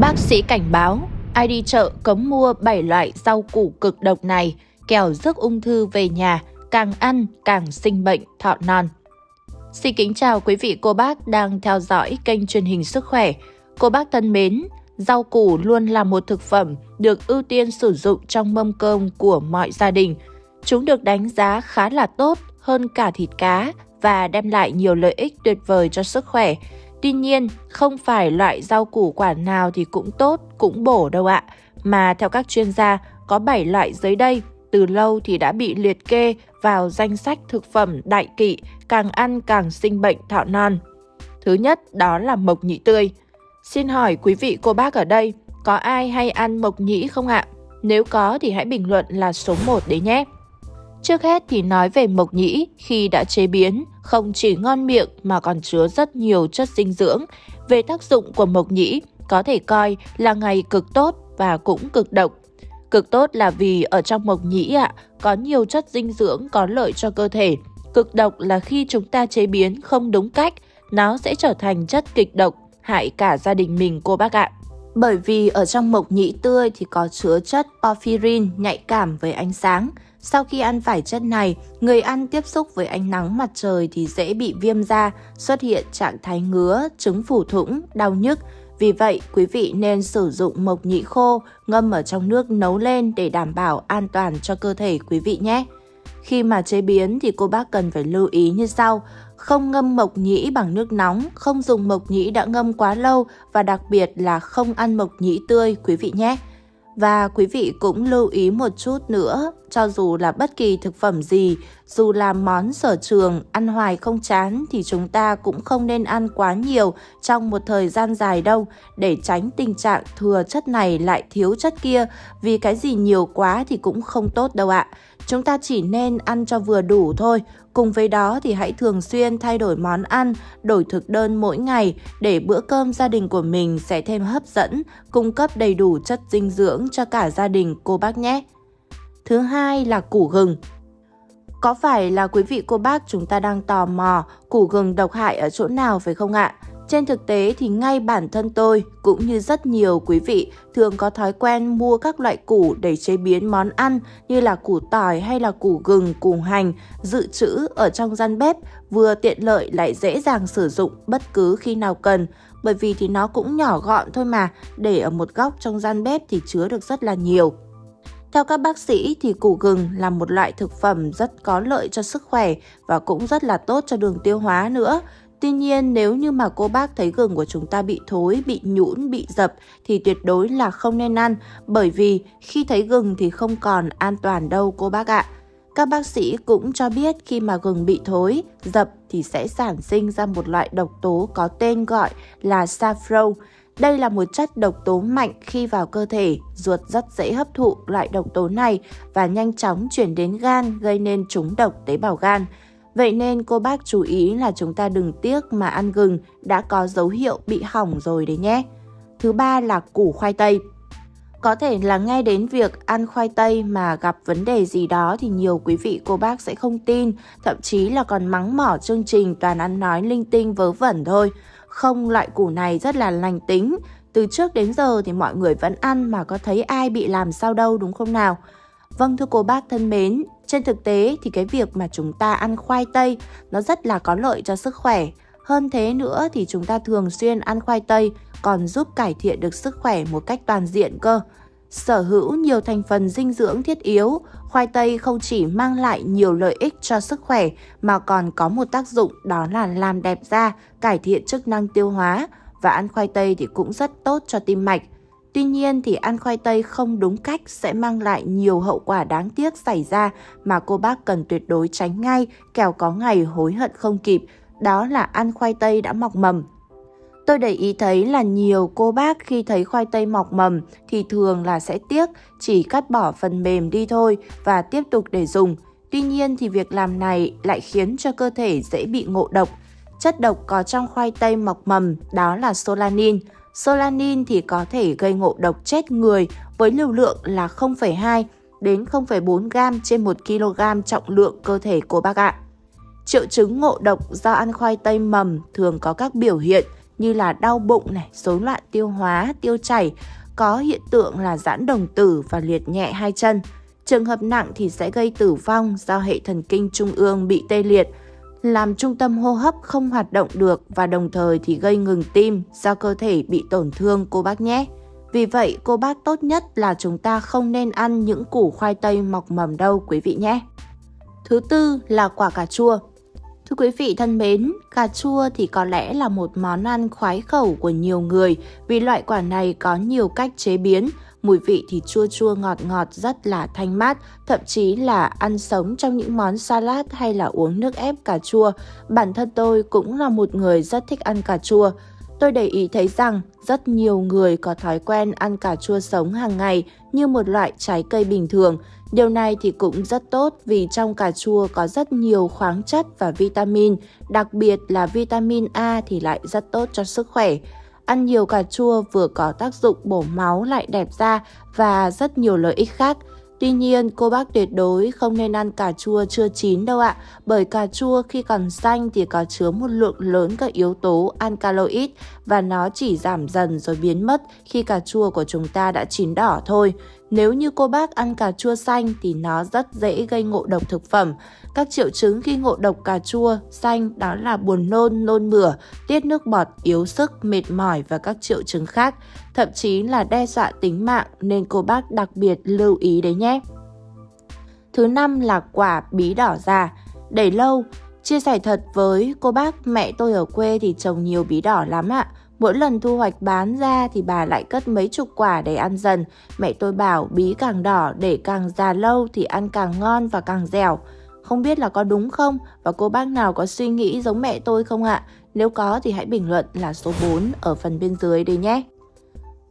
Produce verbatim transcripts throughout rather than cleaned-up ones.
Bác sĩ cảnh báo, ai đi chợ cấm mua bảy loại rau củ cực độc này, kẻo rước ung thư về nhà, càng ăn càng sinh bệnh thọ non. Xin kính chào quý vị cô bác đang theo dõi kênh Truyền Hình Sức Khỏe. Cô bác thân mến, rau củ luôn là một thực phẩm được ưu tiên sử dụng trong mâm cơm của mọi gia đình. Chúng được đánh giá khá là tốt hơn cả thịt cá và đem lại nhiều lợi ích tuyệt vời cho sức khỏe. Tuy nhiên, không phải loại rau củ quả nào thì cũng tốt, cũng bổ đâu ạ. Mà theo các chuyên gia, có bảy loại dưới đây từ lâu thì đã bị liệt kê vào danh sách thực phẩm đại kỵ, càng ăn càng sinh bệnh thọ non. Thứ nhất đó là mộc nhĩ tươi. Xin hỏi quý vị cô bác ở đây, có ai hay ăn mộc nhĩ không ạ? Nếu có thì hãy bình luận là số một đấy nhé. Trước hết thì nói về mộc nhĩ, khi đã chế biến, không chỉ ngon miệng mà còn chứa rất nhiều chất dinh dưỡng. Về tác dụng của mộc nhĩ, có thể coi là ngày cực tốt và cũng cực độc. Cực tốt là vì ở trong mộc nhĩ ạ, có nhiều chất dinh dưỡng có lợi cho cơ thể. Cực độc là khi chúng ta chế biến không đúng cách, nó sẽ trở thành chất kịch độc, hại cả gia đình mình cô bác ạ. Bởi vì ở trong mộc nhĩ tươi thì có chứa chất ophirin nhạy cảm với ánh sáng. Sau khi ăn phải chất này, người ăn tiếp xúc với ánh nắng mặt trời thì dễ bị viêm da, xuất hiện trạng thái ngứa, chứng phủ thủng, đau nhức. Vì vậy, quý vị nên sử dụng mộc nhĩ khô, ngâm ở trong nước nấu lên để đảm bảo an toàn cho cơ thể quý vị nhé. Khi mà chế biến thì cô bác cần phải lưu ý như sau. Không ngâm mộc nhĩ bằng nước nóng, không dùng mộc nhĩ đã ngâm quá lâu và đặc biệt là không ăn mộc nhĩ tươi quý vị nhé. Và quý vị cũng lưu ý một chút nữa, cho dù là bất kỳ thực phẩm gì, dù là món sở trường, ăn hoài không chán thì chúng ta cũng không nên ăn quá nhiều trong một thời gian dài đâu, để tránh tình trạng thừa chất này lại thiếu chất kia, vì cái gì nhiều quá thì cũng không tốt đâu ạ. Chúng ta chỉ nên ăn cho vừa đủ thôi, cùng với đó thì hãy thường xuyên thay đổi món ăn, đổi thực đơn mỗi ngày để bữa cơm gia đình của mình sẽ thêm hấp dẫn, cung cấp đầy đủ chất dinh dưỡng cho cả gia đình cô bác nhé. Thứ hai là củ gừng. Có phải là quý vị cô bác chúng ta đang tò mò củ gừng độc hại ở chỗ nào phải không ạ? Trên thực tế thì ngay bản thân tôi cũng như rất nhiều quý vị thường có thói quen mua các loại củ để chế biến món ăn như là củ tỏi hay là củ gừng, củ hành dự trữ ở trong gian bếp, vừa tiện lợi lại dễ dàng sử dụng bất cứ khi nào cần. Bởi vì thì nó cũng nhỏ gọn thôi mà, để ở một góc trong gian bếp thì chứa được rất là nhiều. Theo các bác sĩ thì củ gừng là một loại thực phẩm rất có lợi cho sức khỏe và cũng rất là tốt cho đường tiêu hóa nữa. Tuy nhiên, nếu như mà cô bác thấy gừng của chúng ta bị thối, bị nhũn, bị dập thì tuyệt đối là không nên ăn, bởi vì khi thấy gừng thì không còn an toàn đâu cô bác ạ. Các bác sĩ cũng cho biết khi mà gừng bị thối, dập thì sẽ sản sinh ra một loại độc tố có tên gọi là safrole. Đây là một chất độc tố mạnh, khi vào cơ thể, ruột rất dễ hấp thụ loại độc tố này và nhanh chóng chuyển đến gan, gây nên trúng độc tế bào gan. Vậy nên cô bác chú ý là chúng ta đừng tiếc mà ăn gừng đã có dấu hiệu bị hỏng rồi đấy nhé. Thứ ba là củ khoai tây. Có thể là nghe đến việc ăn khoai tây mà gặp vấn đề gì đó thì nhiều quý vị cô bác sẽ không tin, thậm chí là còn mắng mỏ chương trình toàn ăn nói linh tinh vớ vẩn thôi. Không, loại củ này rất là lành tính, từ trước đến giờ thì mọi người vẫn ăn mà có thấy ai bị làm sao đâu đúng không nào? Vâng thưa cô bác thân mến, trên thực tế thì cái việc mà chúng ta ăn khoai tây nó rất là có lợi cho sức khỏe. Hơn thế nữa thì chúng ta thường xuyên ăn khoai tây còn giúp cải thiện được sức khỏe một cách toàn diện cơ. Sở hữu nhiều thành phần dinh dưỡng thiết yếu, khoai tây không chỉ mang lại nhiều lợi ích cho sức khỏe mà còn có một tác dụng đó là làm đẹp da, cải thiện chức năng tiêu hóa, và ăn khoai tây thì cũng rất tốt cho tim mạch. Tuy nhiên thì ăn khoai tây không đúng cách sẽ mang lại nhiều hậu quả đáng tiếc xảy ra mà cô bác cần tuyệt đối tránh ngay, kẻo có ngày hối hận không kịp, đó là ăn khoai tây đã mọc mầm. Tôi để ý thấy là nhiều cô bác khi thấy khoai tây mọc mầm thì thường là sẽ tiếc, chỉ cắt bỏ phần mềm đi thôi và tiếp tục để dùng. Tuy nhiên thì việc làm này lại khiến cho cơ thể dễ bị ngộ độc. Chất độc có trong khoai tây mọc mầm đó là solanin. Solanin thì có thể gây ngộ độc chết người với liều lượng là không phẩy hai đến không phẩy bốn gam trên một ki lô gam trọng lượng cơ thể cô bác ạ. Triệu chứng ngộ độc do ăn khoai tây mầm thường có các biểu hiện như là đau bụng này, rối loạn tiêu hóa, tiêu chảy, có hiện tượng là giãn đồng tử và liệt nhẹ hai chân. Trường hợp nặng thì sẽ gây tử vong do hệ thần kinh trung ương bị tê liệt, làm trung tâm hô hấp không hoạt động được và đồng thời thì gây ngừng tim do cơ thể bị tổn thương cô bác nhé. Vì vậy cô bác tốt nhất là chúng ta không nên ăn những củ khoai tây mọc mầm đâu quý vị nhé. Thứ tư là quả cà chua. Thưa quý vị thân mến, cà chua thì có lẽ là một món ăn khoái khẩu của nhiều người vì loại quả này có nhiều cách chế biến, mùi vị thì chua chua ngọt ngọt rất là thanh mát, thậm chí là ăn sống trong những món salad hay là uống nước ép cà chua. Bản thân tôi cũng là một người rất thích ăn cà chua. Tôi để ý thấy rằng rất nhiều người có thói quen ăn cà chua sống hàng ngày như một loại trái cây bình thường. Điều này thì cũng rất tốt vì trong cà chua có rất nhiều khoáng chất và vitamin, đặc biệt là vitamin A thì lại rất tốt cho sức khỏe. Ăn nhiều cà chua vừa có tác dụng bổ máu lại đẹp da và rất nhiều lợi ích khác. Tuy nhiên, cô bác tuyệt đối không nên ăn cà chua chưa chín đâu ạ, bởi cà chua khi còn xanh thì có chứa một lượng lớn các yếu tố alkaloid và nó chỉ giảm dần rồi biến mất khi cà chua của chúng ta đã chín đỏ thôi. Nếu như cô bác ăn cà chua xanh thì nó rất dễ gây ngộ độc thực phẩm. Các triệu chứng khi ngộ độc cà chua xanh đó là buồn nôn, nôn mửa, tiết nước bọt, yếu sức, mệt mỏi và các triệu chứng khác, thậm chí là đe dọa tính mạng nên cô bác đặc biệt lưu ý đấy nhé. Thứ năm là quả bí đỏ già. Để lâu, chia sẻ thật với cô bác, mẹ tôi ở quê thì trồng nhiều bí đỏ lắm ạ. Mỗi lần thu hoạch bán ra thì bà lại cất mấy chục quả để ăn dần. Mẹ tôi bảo bí càng đỏ để càng già lâu thì ăn càng ngon và càng dẻo. Không biết là có đúng không? Và cô bác nào có suy nghĩ giống mẹ tôi không ạ? Nếu có thì hãy bình luận là số bốn ở phần bên dưới đây nhé.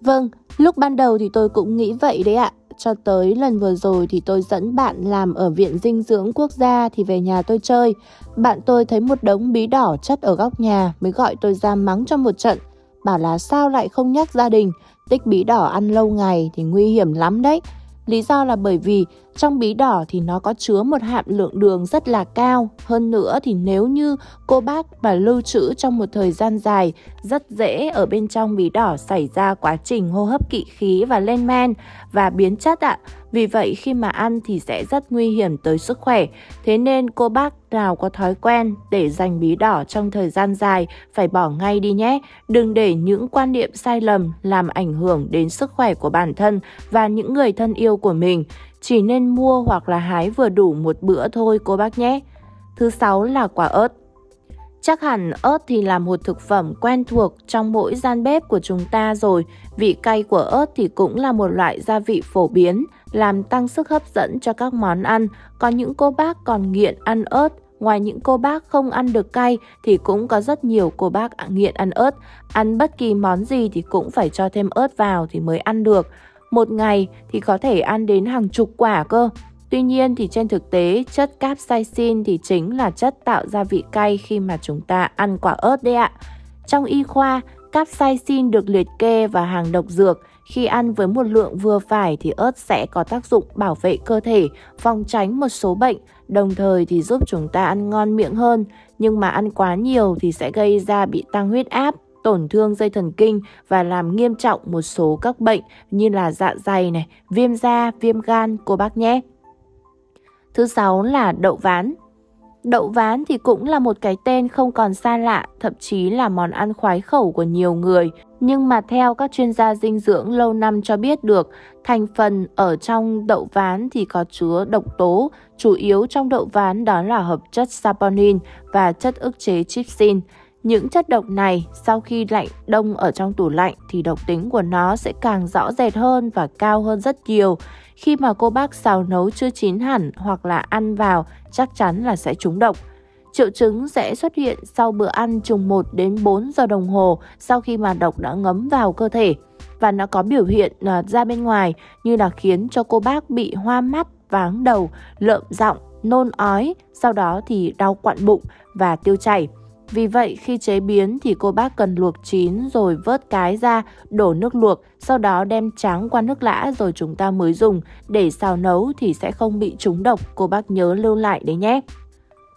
Vâng, lúc ban đầu thì tôi cũng nghĩ vậy đấy ạ. Cho tới lần vừa rồi thì tôi dẫn bạn làm ở Viện Dinh Dưỡng Quốc gia thì về nhà tôi chơi. Bạn tôi thấy một đống bí đỏ chất ở góc nhà mới gọi tôi ra mắng cho một trận. Bảo là sao lại không nhắc gia đình, tích bí đỏ ăn lâu ngày thì nguy hiểm lắm đấy. Lý do là bởi vì trong bí đỏ thì nó có chứa một hàm lượng đường rất là cao. Hơn nữa thì nếu như cô bác mà lưu trữ trong một thời gian dài, rất dễ ở bên trong bí đỏ xảy ra quá trình hô hấp kỵ khí và lên men và biến chất ạ. Vì vậy khi mà ăn thì sẽ rất nguy hiểm tới sức khỏe. Thế nên cô bác nào có thói quen để dành bí đỏ trong thời gian dài phải bỏ ngay đi nhé. Đừng để những quan niệm sai lầm làm ảnh hưởng đến sức khỏe của bản thân và những người thân yêu của mình. Chỉ nên mua hoặc là hái vừa đủ một bữa thôi cô bác nhé. Thứ sáu là quả ớt. Chắc hẳn ớt thì là một thực phẩm quen thuộc trong mỗi gian bếp của chúng ta rồi. Vị cay của ớt thì cũng là một loại gia vị phổ biến, làm tăng sức hấp dẫn cho các món ăn. Có những cô bác còn nghiện ăn ớt. Ngoài những cô bác không ăn được cay thì cũng có rất nhiều cô bác nghiện ăn ớt. Ăn bất kỳ món gì thì cũng phải cho thêm ớt vào thì mới ăn được. Một ngày thì có thể ăn đến hàng chục quả cơ. Tuy nhiên thì trên thực tế chất capsaicin thì chính là chất tạo ra vị cay khi mà chúng ta ăn quả ớt đấy ạ. Trong y khoa, capsaicin được liệt kê vào hàng độc dược. Khi ăn với một lượng vừa phải thì ớt sẽ có tác dụng bảo vệ cơ thể, phòng tránh một số bệnh, đồng thời thì giúp chúng ta ăn ngon miệng hơn. Nhưng mà ăn quá nhiều thì sẽ gây ra bị tăng huyết áp, tổn thương dây thần kinh và làm nghiêm trọng một số các bệnh như là dạ dày này, viêm da, viêm gan cô bác nhé. Thứ sáu là đậu ván. Đậu ván thì cũng là một cái tên không còn xa lạ, thậm chí là món ăn khoái khẩu của nhiều người. Nhưng mà theo các chuyên gia dinh dưỡng lâu năm cho biết được, thành phần ở trong đậu ván thì có chứa độc tố, chủ yếu trong đậu ván đó là hợp chất saponin và chất ức chế trypsin. Những chất độc này sau khi lạnh đông ở trong tủ lạnh thì độc tính của nó sẽ càng rõ rệt hơn và cao hơn rất nhiều. Khi mà cô bác xào nấu chưa chín hẳn hoặc là ăn vào chắc chắn là sẽ trúng độc. Triệu chứng sẽ xuất hiện sau bữa ăn chừng một đến bốn giờ đồng hồ sau khi mà độc đã ngấm vào cơ thể. Và nó có biểu hiện ra bên ngoài như là khiến cho cô bác bị hoa mắt, váng đầu, lợm giọng, nôn ói, sau đó thì đau quặn bụng và tiêu chảy. Vì vậy khi chế biến thì cô bác cần luộc chín rồi vớt cái ra, đổ nước luộc, sau đó đem tráng qua nước lã rồi chúng ta mới dùng để xào nấu thì sẽ không bị trúng độc, cô bác nhớ lưu lại đấy nhé.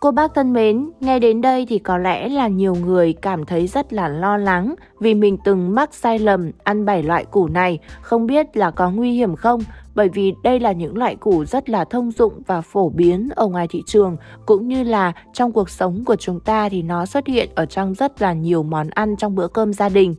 Cô bác thân mến, nghe đến đây thì có lẽ là nhiều người cảm thấy rất là lo lắng vì mình từng mắc sai lầm ăn bảy loại củ này, không biết là có nguy hiểm không? Bởi vì đây là những loại củ rất là thông dụng và phổ biến ở ngoài thị trường, cũng như là trong cuộc sống của chúng ta thì nó xuất hiện ở trong rất là nhiều món ăn trong bữa cơm gia đình.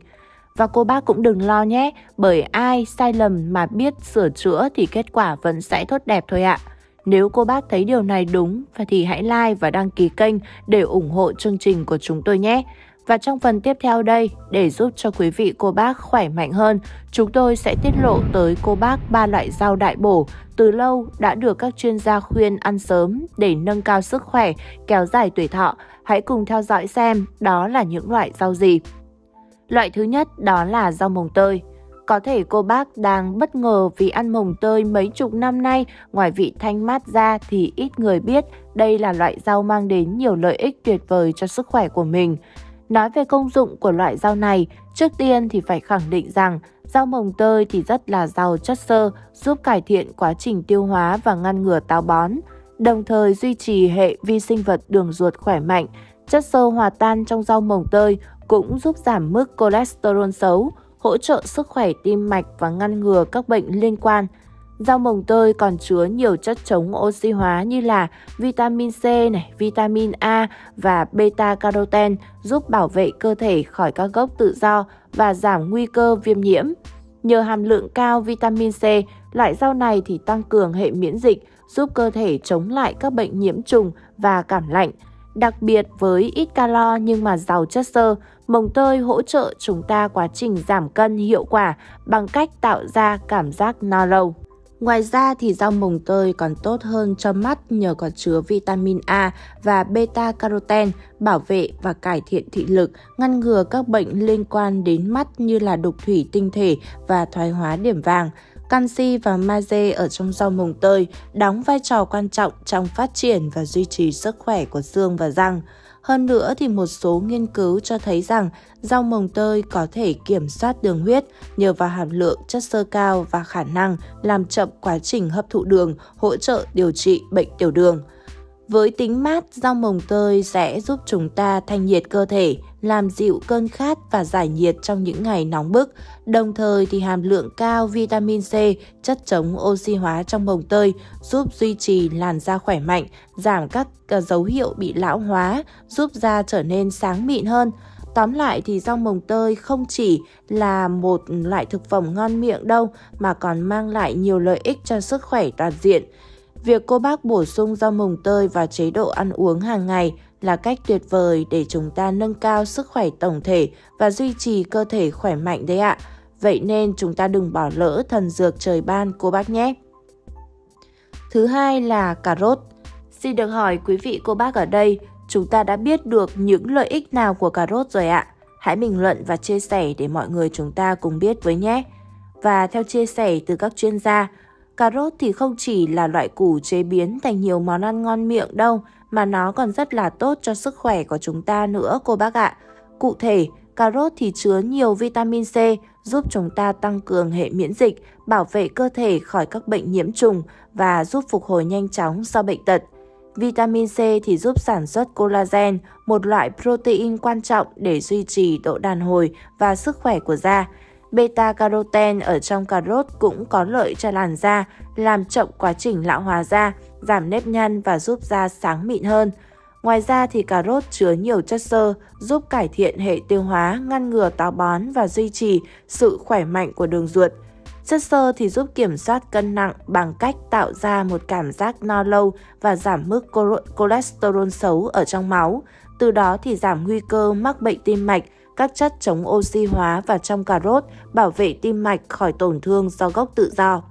Và cô bác cũng đừng lo nhé, bởi ai sai lầm mà biết sửa chữa thì kết quả vẫn sẽ tốt đẹp thôi ạ. Nếu cô bác thấy điều này đúng thì hãy like và đăng ký kênh để ủng hộ chương trình của chúng tôi nhé. Và trong phần tiếp theo đây, để giúp cho quý vị cô bác khỏe mạnh hơn, chúng tôi sẽ tiết lộ tới cô bác ba loại rau đại bổ từ lâu đã được các chuyên gia khuyên ăn sớm để nâng cao sức khỏe, kéo dài tuổi thọ. Hãy cùng theo dõi xem đó là những loại rau gì. Loại thứ nhất đó là rau mồng tơi. Có thể cô bác đang bất ngờ vì ăn mồng tơi mấy chục năm nay, ngoài vị thanh mát ra thì ít người biết đây là loại rau mang đến nhiều lợi ích tuyệt vời cho sức khỏe của mình. Nói về công dụng của loại rau này, trước tiên thì phải khẳng định rằng rau mồng tơi thì rất là giàu chất xơ, giúp cải thiện quá trình tiêu hóa và ngăn ngừa táo bón, đồng thời duy trì hệ vi sinh vật đường ruột khỏe mạnh. Chất xơ hòa tan trong rau mồng tơi cũng giúp giảm mức cholesterol xấu, hỗ trợ sức khỏe tim mạch và ngăn ngừa các bệnh liên quan. Rau mồng tơi còn chứa nhiều chất chống oxy hóa như là vitamin C, này, vitamin A và beta carotene, giúp bảo vệ cơ thể khỏi các gốc tự do và giảm nguy cơ viêm nhiễm. Nhờ hàm lượng cao vitamin C, loại rau này thì tăng cường hệ miễn dịch, giúp cơ thể chống lại các bệnh nhiễm trùng và cảm lạnh. Đặc biệt với ít calo nhưng mà giàu chất xơ, mồng tơi hỗ trợ chúng ta quá trình giảm cân hiệu quả bằng cách tạo ra cảm giác no lâu. Ngoài ra thì rau mồng tơi còn tốt hơn cho mắt nhờ có chứa vitamin A và beta carotene, bảo vệ và cải thiện thị lực, ngăn ngừa các bệnh liên quan đến mắt như là đục thủy tinh thể và thoái hóa điểm vàng. Canxi và magie ở trong rau mồng tơi đóng vai trò quan trọng trong phát triển và duy trì sức khỏe của xương và răng. Hơn nữa thì một số nghiên cứu cho thấy rằng rau mồng tơi có thể kiểm soát đường huyết nhờ vào hàm lượng chất xơ cao và khả năng làm chậm quá trình hấp thụ đường, hỗ trợ điều trị bệnh tiểu đường. Với tính mát, rau mồng tơi sẽ giúp chúng ta thanh nhiệt cơ thể, làm dịu cơn khát và giải nhiệt trong những ngày nóng bức. Đồng thời thì hàm lượng cao vitamin C, chất chống oxy hóa trong mồng tơi giúp duy trì làn da khỏe mạnh, giảm các dấu hiệu bị lão hóa, giúp da trở nên sáng mịn hơn. Tóm lại thì rau mồng tơi không chỉ là một loại thực phẩm ngon miệng đâu mà còn mang lại nhiều lợi ích cho sức khỏe toàn diện. Việc cô bác bổ sung rau mồng tơi vào chế độ ăn uống hàng ngày là cách tuyệt vời để chúng ta nâng cao sức khỏe tổng thể và duy trì cơ thể khỏe mạnh đấy ạ. Vậy nên chúng ta đừng bỏ lỡ thần dược trời ban cô bác nhé. Thứ hai là cà rốt. Xin được hỏi quý vị cô bác ở đây, chúng ta đã biết được những lợi ích nào của cà rốt rồi ạ? Hãy bình luận và chia sẻ để mọi người chúng ta cùng biết với nhé. Và theo chia sẻ từ các chuyên gia, cà rốt thì không chỉ là loại củ chế biến thành nhiều món ăn ngon miệng đâu, mà nó còn rất là tốt cho sức khỏe của chúng ta nữa cô bác ạ. Cụ thể, cà rốt thì chứa nhiều vitamin C, giúp chúng ta tăng cường hệ miễn dịch, bảo vệ cơ thể khỏi các bệnh nhiễm trùng và giúp phục hồi nhanh chóng sau bệnh tật. Vitamin C thì giúp sản xuất collagen, một loại protein quan trọng để duy trì độ đàn hồi và sức khỏe của da. Beta carotene ở trong cà rốt cũng có lợi cho làn da, làm chậm quá trình lão hóa da, giảm nếp nhăn và giúp da sáng mịn hơn. Ngoài ra thì cà rốt chứa nhiều chất xơ, giúp cải thiện hệ tiêu hóa, ngăn ngừa táo bón và duy trì sự khỏe mạnh của đường ruột. Chất xơ thì giúp kiểm soát cân nặng bằng cách tạo ra một cảm giác no lâu và giảm mức cholesterol xấu ở trong máu, từ đó thì giảm nguy cơ mắc bệnh tim mạch. Các chất chống oxy hóa và trong cà rốt bảo vệ tim mạch khỏi tổn thương do gốc tự do.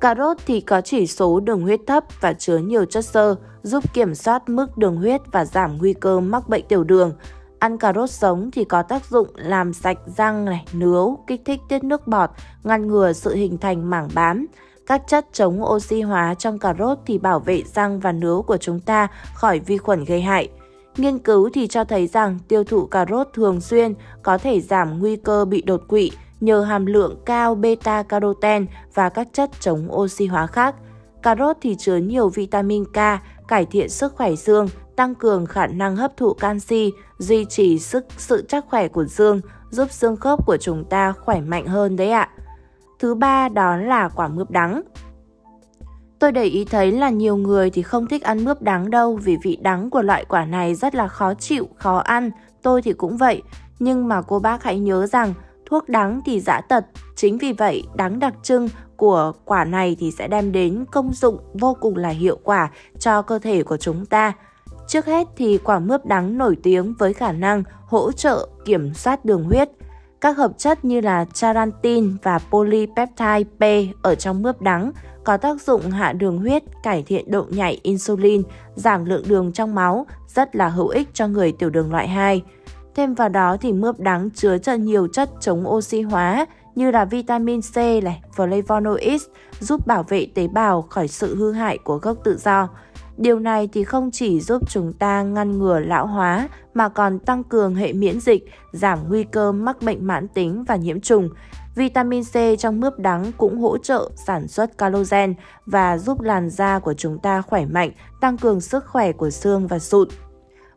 Cà rốt thì có chỉ số đường huyết thấp và chứa nhiều chất xơ, giúp kiểm soát mức đường huyết và giảm nguy cơ mắc bệnh tiểu đường. Ăn cà rốt sống thì có tác dụng làm sạch răng, này, nướu, kích thích tiết nước bọt, ngăn ngừa sự hình thành mảng bám. Các chất chống oxy hóa trong cà rốt thì bảo vệ răng và nướu của chúng ta khỏi vi khuẩn gây hại. Nghiên cứu thì cho thấy rằng tiêu thụ cà rốt thường xuyên có thể giảm nguy cơ bị đột quỵ nhờ hàm lượng cao beta carotene và các chất chống oxy hóa khác. Cà rốt thì chứa nhiều vitamin K, cải thiện sức khỏe xương, tăng cường khả năng hấp thụ canxi, duy trì sức sự chắc khỏe của xương, giúp xương khớp của chúng ta khỏe mạnh hơn đấy ạ. Thứ ba đó là quả mướp đắng. Tôi để ý thấy là nhiều người thì không thích ăn mướp đắng đâu vì vị đắng của loại quả này rất là khó chịu, khó ăn, tôi thì cũng vậy. Nhưng mà cô bác hãy nhớ rằng thuốc đắng thì dã tật, chính vì vậy đắng đặc trưng của quả này thì sẽ đem đến công dụng vô cùng là hiệu quả cho cơ thể của chúng ta. Trước hết thì quả mướp đắng nổi tiếng với khả năng hỗ trợ kiểm soát đường huyết. Các hợp chất như là charantin và polypeptide P ở trong mướp đắng có tác dụng hạ đường huyết, cải thiện độ nhạy insulin, giảm lượng đường trong máu, rất là hữu ích cho người tiểu đường loại hai. Thêm vào đó thì mướp đắng chứa rất nhiều chất chống oxy hóa như là vitamin C, flavonoids giúp bảo vệ tế bào khỏi sự hư hại của gốc tự do. Điều này thì không chỉ giúp chúng ta ngăn ngừa lão hóa mà còn tăng cường hệ miễn dịch, giảm nguy cơ mắc bệnh mãn tính và nhiễm trùng. Vitamin C trong mướp đắng cũng hỗ trợ sản xuất collagen và giúp làn da của chúng ta khỏe mạnh, tăng cường sức khỏe của xương và sụn.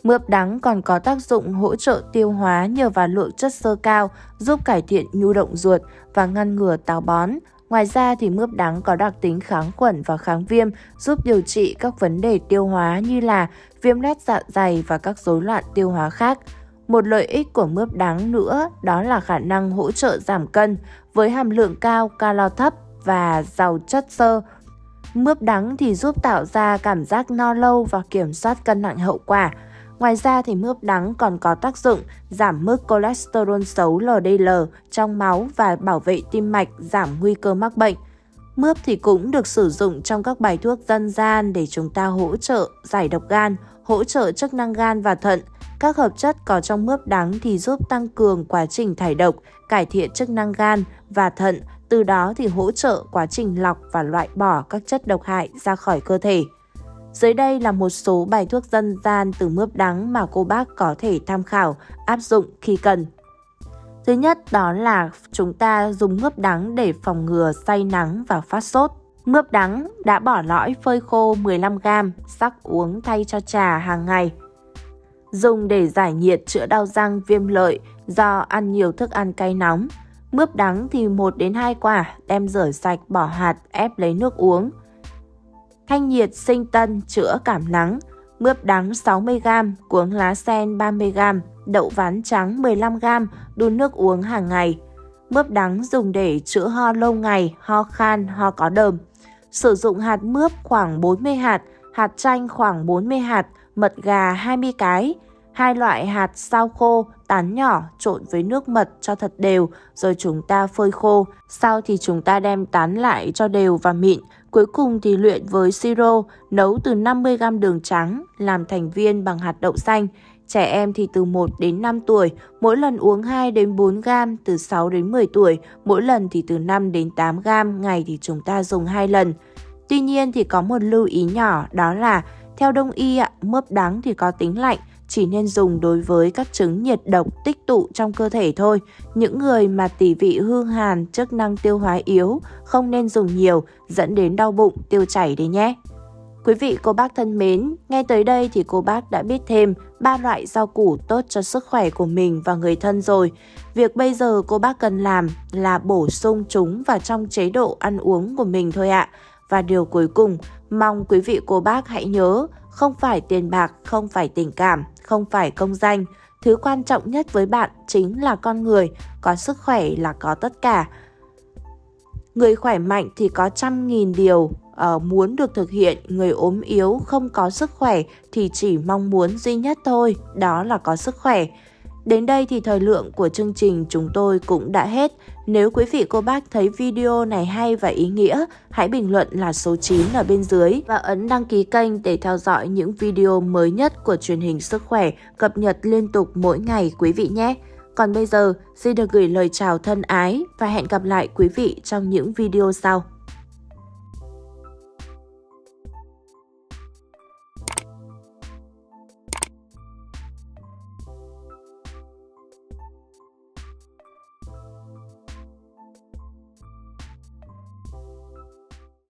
Mướp đắng còn có tác dụng hỗ trợ tiêu hóa nhờ vào lượng chất xơ cao, giúp cải thiện nhu động ruột và ngăn ngừa táo bón. Ngoài ra thì mướp đắng có đặc tính kháng khuẩn và kháng viêm, giúp điều trị các vấn đề tiêu hóa như là viêm loét dạ dày và các rối loạn tiêu hóa khác. Một lợi ích của mướp đắng nữa đó là khả năng hỗ trợ giảm cân với hàm lượng cao calo thấp và giàu chất xơ. Mướp đắng thì giúp tạo ra cảm giác no lâu và kiểm soát cân nặng hậu quả. Ngoài ra thì mướp đắng còn có tác dụng giảm mức cholesterol xấu L D L trong máu và bảo vệ tim mạch, giảm nguy cơ mắc bệnh. Mướp thì cũng được sử dụng trong các bài thuốc dân gian để chúng ta hỗ trợ giải độc gan, hỗ trợ chức năng gan và thận. Các hợp chất có trong mướp đắng thì giúp tăng cường quá trình thải độc, cải thiện chức năng gan và thận, từ đó thì hỗ trợ quá trình lọc và loại bỏ các chất độc hại ra khỏi cơ thể. Dưới đây là một số bài thuốc dân gian từ mướp đắng mà cô bác có thể tham khảo, áp dụng khi cần. Thứ nhất đó là chúng ta dùng mướp đắng để phòng ngừa say nắng và phát sốt. Mướp đắng đã bỏ lõi phơi khô mười lăm gam, sắc uống thay cho trà hàng ngày. Dùng để giải nhiệt, chữa đau răng, viêm lợi do ăn nhiều thức ăn cay nóng. Mướp đắng thì một đến hai quả, đem rửa sạch, bỏ hạt, ép lấy nước uống. Thanh nhiệt sinh tân, chữa cảm nắng. Mướp đắng sáu mươi gam, cuống lá sen ba mươi gam, đậu ván trắng mười lăm gam, đun nước uống hàng ngày. Mướp đắng dùng để chữa ho lâu ngày, ho khan, ho có đờm. Sử dụng hạt mướp khoảng bốn mươi hạt, hạt chanh khoảng bốn mươi hạt, mật gà hai mươi cái. Hai loại hạt sao khô, tán nhỏ, trộn với nước mật cho thật đều, rồi chúng ta phơi khô. Sau thì chúng ta đem tán lại cho đều và mịn. Cuối cùng thì luyện với siro, nấu từ năm mươi gam đường trắng, làm thành viên bằng hạt đậu xanh. Trẻ em thì từ một đến năm tuổi, mỗi lần uống hai đến bốn gam, từ sáu đến mười tuổi, mỗi lần thì từ năm đến tám gam, ngày thì chúng ta dùng hai lần. Tuy nhiên thì có một lưu ý nhỏ đó là, theo đông y, mướp đắng thì có tính lạnh, chỉ nên dùng đối với các chứng nhiệt độc tích tụ trong cơ thể thôi. Những người mà tỳ vị hư hàn, chức năng tiêu hóa yếu không nên dùng nhiều, dẫn đến đau bụng, tiêu chảy đấy nhé. Quý vị cô bác thân mến, ngay tới đây thì cô bác đã biết thêm ba loại rau củ tốt cho sức khỏe của mình và người thân rồi. Việc bây giờ cô bác cần làm là bổ sung chúng vào trong chế độ ăn uống của mình thôi ạ. Và điều cuối cùng, mong quý vị cô bác hãy nhớ, không phải tiền bạc, không phải tình cảm, không phải công danh. Thứ quan trọng nhất với bạn chính là con người, có sức khỏe là có tất cả. Người khỏe mạnh thì có trăm nghìn điều uh, muốn được thực hiện, người ốm yếu không có sức khỏe thì chỉ mong muốn duy nhất thôi, đó là có sức khỏe. Đến đây thì thời lượng của chương trình chúng tôi cũng đã hết. Nếu quý vị cô bác thấy video này hay và ý nghĩa, hãy bình luận là số chín ở bên dưới và ấn đăng ký kênh để theo dõi những video mới nhất của Truyền Hình Sức Khỏe cập nhật liên tục mỗi ngày quý vị nhé. Còn bây giờ, xin được gửi lời chào thân ái và hẹn gặp lại quý vị trong những video sau.